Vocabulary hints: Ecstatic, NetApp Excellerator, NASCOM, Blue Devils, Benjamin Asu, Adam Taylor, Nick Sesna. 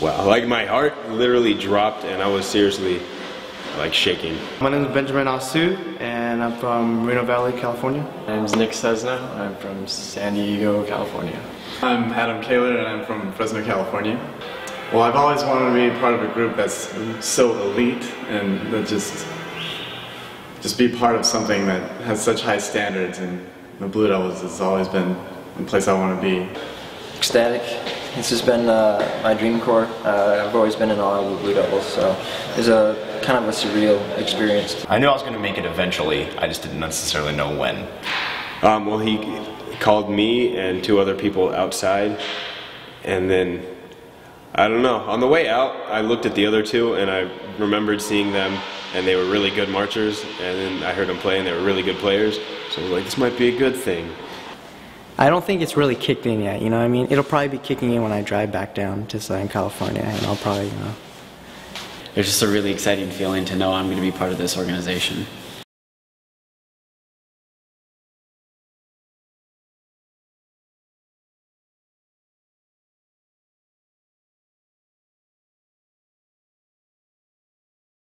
Wow, like my heart literally dropped and I was seriously like shaking. My name is Benjamin Asu and I'm from Moreno Valley, California. My name is Nick Sesna. I'm from San Diego, California. I'm Adam Taylor and I'm from Fresno, California. Well, I've always wanted to be part of a group that's so elite and that just be part of something that has such high standards, and the Blue Devils has always been the place I want to be. Ecstatic. This has been my dream corps. I've always been in awe of the Blue Devils, so it was a kind of a surreal experience. I knew I was going to make it eventually, I just didn't necessarily know when. Well, he called me and two other people outside, and then I don't know. On the way out, I looked at the other two and I remembered seeing them, and they were really good marchers, and then I heard them play and they were really good players, so I was like, this might be a good thing. I don't think it's really kicked in yet, you know what I mean? It'll probably be kicking in when I drive back down to Southern California, and I'll probably, you know. It's just a really exciting feeling to know I'm going to be part of this organization.